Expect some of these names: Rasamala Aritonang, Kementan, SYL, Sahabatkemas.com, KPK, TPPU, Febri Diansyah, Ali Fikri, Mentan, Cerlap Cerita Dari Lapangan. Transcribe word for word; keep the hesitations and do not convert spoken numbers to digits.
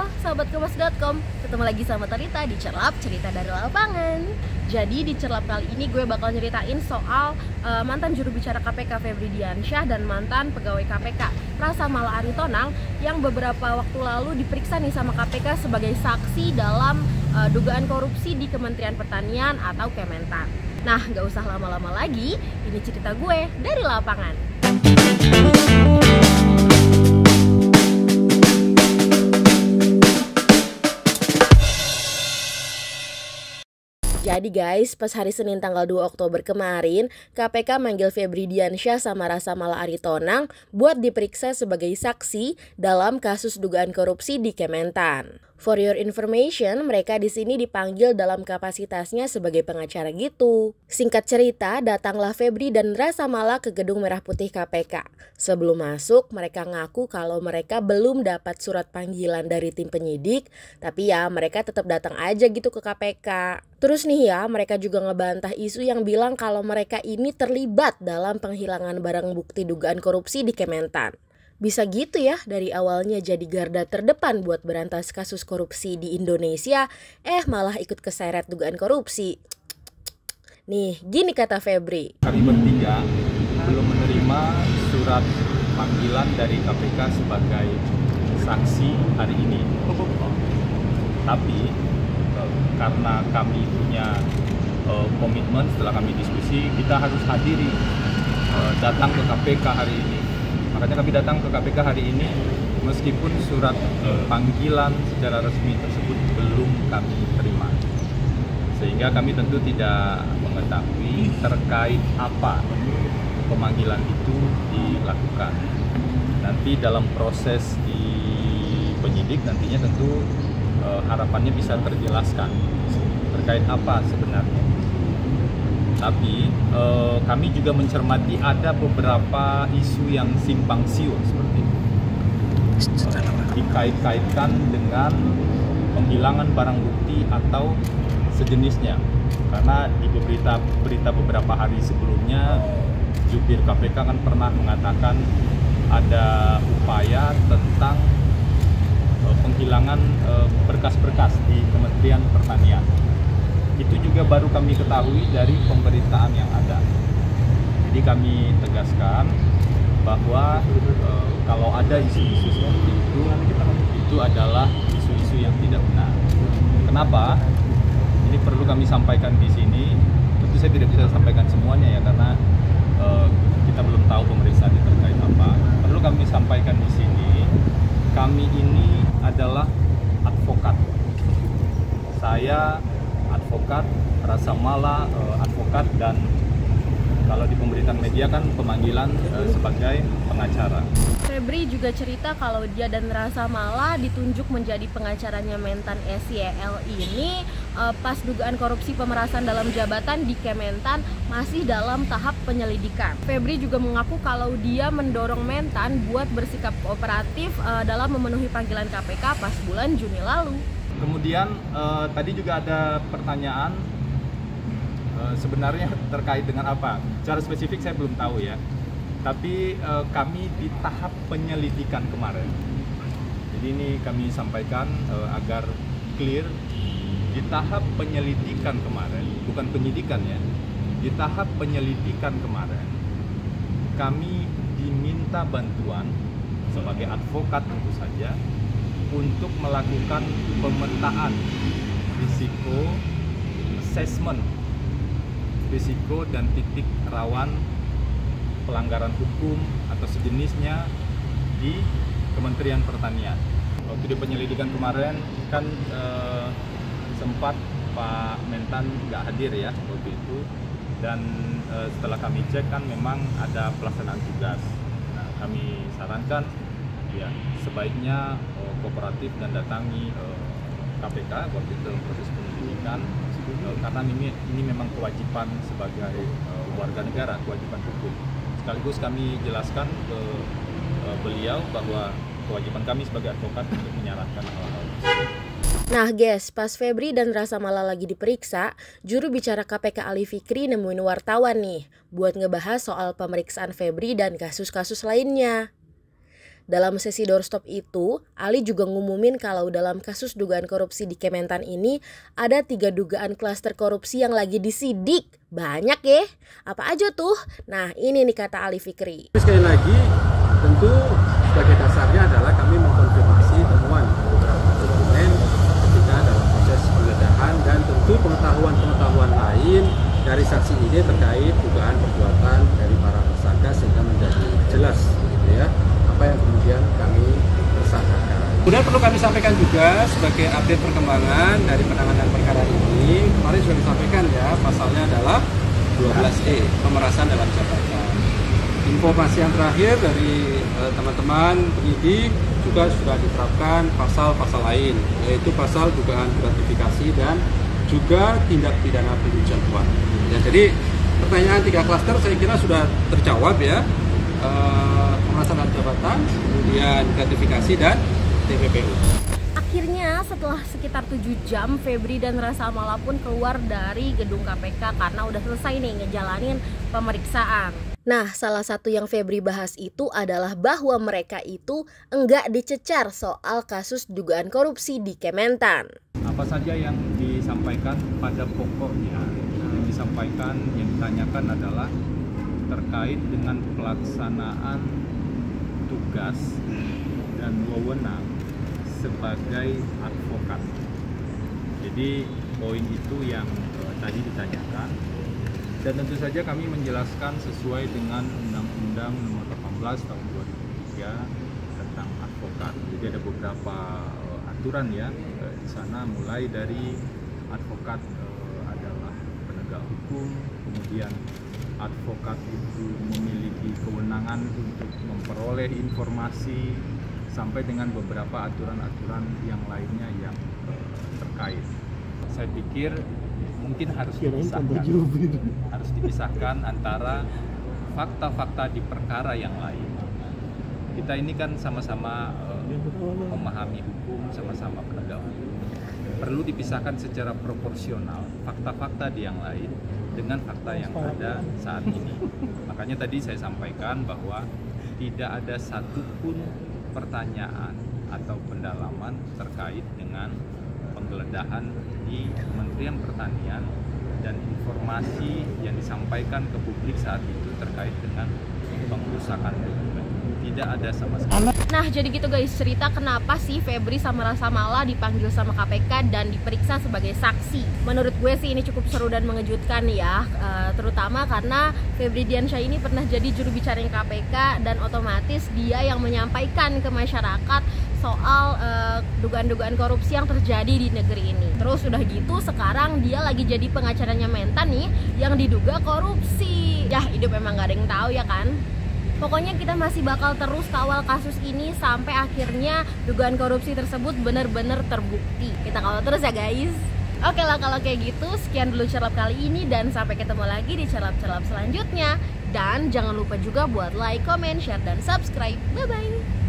Halo, Sahabat Kemas dot com. Ketemu lagi sama Tarita di Cerlap Cerita Dari Lapangan. Jadi di Cerlap kali ini gue bakal ceritain soal uh, mantan juru bicara K P K Febri Diansyah dan mantan pegawai K P K Rasamala Aritonang yang beberapa waktu lalu diperiksa nih sama K P K sebagai saksi dalam uh, dugaan korupsi di Kementerian Pertanian atau Kementan. Nah, gak usah lama-lama lagi, ini cerita gue dari lapangan. Jadi guys, pas hari Senin tanggal dua Oktober kemarin, K P K manggil Febri Diansyah sama Rasamala Aritonang buat diperiksa sebagai saksi dalam kasus dugaan korupsi di Kementan. For your information, mereka di sini dipanggil dalam kapasitasnya sebagai pengacara gitu. Singkat cerita, datanglah Febri dan Rasamala ke gedung merah putih K P K. Sebelum masuk, mereka ngaku kalau mereka belum dapat surat panggilan dari tim penyidik, tapi ya mereka tetap datang aja gitu ke K P K. Terus nih ya, mereka juga ngebantah isu yang bilang kalau mereka ini terlibat dalam penghilangan barang bukti dugaan korupsi di Kementan. Bisa gitu ya, dari awalnya jadi garda terdepan buat berantas kasus korupsi di Indonesia, eh malah ikut keseret dugaan korupsi. Nih, gini kata Febri. Kami bertiga belum menerima surat panggilan dari K P K sebagai saksi hari ini. Tapi karena kami punya uh, komitmen, setelah kami diskusi kita harus hadiri uh, datang ke K P K hari ini. Makanya kami datang ke K P K hari ini meskipun surat uh, panggilan secara resmi tersebut belum kami terima. Sehingga kami tentu tidak mengetahui terkait apa pemanggilan itu dilakukan. Nanti dalam proses di penyidik nantinya tentu Uh, harapannya bisa terjelaskan terkait apa sebenarnya. Tapi uh, kami juga mencermati ada beberapa isu yang simpang siur seperti itu. Uh, dikait-kaitkan dengan penghilangan barang bukti atau sejenisnya. Karena di berita-berita beberapa hari sebelumnya jubir K P K kan pernah mengatakan ada upaya tentang penghilangan berkas-berkas di Kementerian Pertanian. Itu juga baru kami ketahui dari pemberitaan yang ada. Jadi kami tegaskan bahwa e, kalau ada isu-isu seperti itu, itu adalah isu-isu yang tidak benar. Kenapa? Ini perlu kami sampaikan di sini. Tentu saya tidak bisa sampaikan semuanya ya, karena e, kita belum tahu pemeriksaan terkait apa. Perlu kami sampaikan di sini. Kami ini adalah advokat. Saya advokat, Rasamala advokat, dan kalau di pemberitaan media kan pemanggilan sebagai pengacara. Febri juga cerita kalau dia dan Rasamala ditunjuk menjadi pengacaranya mantan S Y L ini pas dugaan korupsi pemerasan dalam jabatan di Kementan masih dalam tahap penyelidikan. Febri juga mengaku kalau dia mendorong Mentan buat bersikap kooperatif uh, dalam memenuhi panggilan K P K pas bulan Juni lalu. Kemudian uh, tadi juga ada pertanyaan uh, sebenarnya terkait dengan apa? Cara spesifik saya belum tahu ya. Tapi uh, kami di tahap penyelidikan kemarin. Jadi ini kami sampaikan uh, agar clear. Di tahap penyelidikan kemarin, bukan penyidikan ya, di tahap penyelidikan kemarin, kami diminta bantuan sebagai advokat tentu saja untuk melakukan pemetaan risiko assessment, risiko dan titik rawan pelanggaran hukum atau sejenisnya di Kementerian Pertanian. Waktu di penyelidikan kemarin kan eh, sempat Pak Mentan nggak hadir ya waktu itu, dan e, setelah kami cek kan memang ada pelaksanaan tugas. Nah, kami sarankan ya sebaiknya e, kooperatif dan datangi e, K P K waktu itu dalam proses penyelidikan, e, karena ini ini memang kewajiban sebagai e, warga negara, kewajiban hukum. Sekaligus kami jelaskan ke e, beliau bahwa kewajiban kami sebagai advokat untuk menyarankan hal-hal tersebut. Nah guys, pas Febri dan Rasamala lagi diperiksa, juru bicara K P K Ali Fikri nemuin wartawan nih buat ngebahas soal pemeriksaan Febri dan kasus-kasus lainnya. Dalam sesi doorstop itu, Ali juga ngumumin kalau dalam kasus dugaan korupsi di Kementan ini ada tiga dugaan klaster korupsi yang lagi disidik. Banyak ya, apa aja tuh? Nah ini nih kata Ali Fikri. Sekali lagi, tentu sebagai dasarnya adalah kami mengkonfirmasi temuan beberapa dokumen ketika dalam proses penggeledahan dan tentu pengetahuan-pengetahuan lain dari saksi ini terkait dugaan perbuatan dari para tersangka sehingga menjadi jelas, gitu ya, apa yang kemudian kami tersangkakan. Kemudian perlu kami sampaikan juga sebagai update perkembangan dari penanganan perkara ini, kemarin sudah disampaikan ya, pasalnya adalah dua belas E, pemerasan dalam jabatan. Informasi yang terakhir dari teman-teman eh, penyidik juga sudah diterapkan pasal-pasal lain, yaitu pasal dugaan gratifikasi dan juga tindak pidana pencucian uang. Ya, jadi pertanyaan tiga klaster saya kira sudah terjawab ya, e, pemerasan jabatan, kemudian gratifikasi dan T P P U. Akhirnya setelah sekitar tujuh jam Febri dan Rasamala pun keluar dari gedung K P K karena udah selesai nih ngejalanin pemeriksaan. Nah, salah satu yang Febri bahas itu adalah bahwa mereka itu enggak dicecar soal kasus dugaan korupsi di Kementan. Apa saja yang disampaikan pada pokoknya, yang disampaikan, yang ditanyakan adalah terkait dengan pelaksanaan tugas dan wewenang sebagai advokat. Jadi poin itu yang uh, tadi ditanyakan. Dan tentu saja kami menjelaskan sesuai dengan Undang-Undang Nomor delapan belas Tahun dua ribu tiga tentang advokat. Jadi ada beberapa aturan ya di sana, mulai dari advokat adalah penegak hukum, kemudian advokat itu memiliki kewenangan untuk memperoleh informasi, sampai dengan beberapa aturan-aturan yang lainnya yang terkait. Saya pikir mungkin harus dipisahkan, harus dipisahkan antara fakta-fakta di perkara yang lain. Kita ini kan sama-sama uh, memahami hukum, sama-sama penegak hukum. Perlu dipisahkan secara proporsional fakta-fakta di yang lain dengan fakta yang ada saat ini. Makanya tadi saya sampaikan bahwa tidak ada satupun pertanyaan atau pendalaman terkait dengan penggeledahan di Kementerian Pertanian dan informasi yang disampaikan ke publik saat itu terkait dengan pengrusakan dokumen. Tidak ada sama sekali. Nah, jadi gitu guys, cerita kenapa sih Febri sama Rasamala dipanggil sama K P K dan diperiksa sebagai saksi. Menurut gue sih ini cukup seru dan mengejutkan ya, uh, terutama karena Febri Diansyah ini pernah jadi juru bicara K P K dan otomatis dia yang menyampaikan ke masyarakat soal dugaan-dugaan uh, korupsi yang terjadi di negeri ini. Terus udah gitu sekarang dia lagi jadi pengacaranya Mentan nih yang diduga korupsi. Yah, hidup emang gak ada yang tahu ya kan. Pokoknya kita masih bakal terus kawal kasus ini sampai akhirnya dugaan korupsi tersebut benar-benar terbukti. Kita kawal terus ya guys. Oke lah kalau kayak gitu, sekian dulu cerlap kali ini dan sampai ketemu lagi di cerlap-cerlap selanjutnya. Dan jangan lupa juga buat like, comment, share, dan subscribe. Bye-bye!